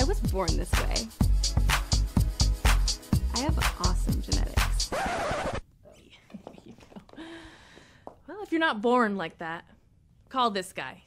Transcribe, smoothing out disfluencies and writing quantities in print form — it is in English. I was born this way. I have awesome genetics. Well, if you're not born like that, call this guy.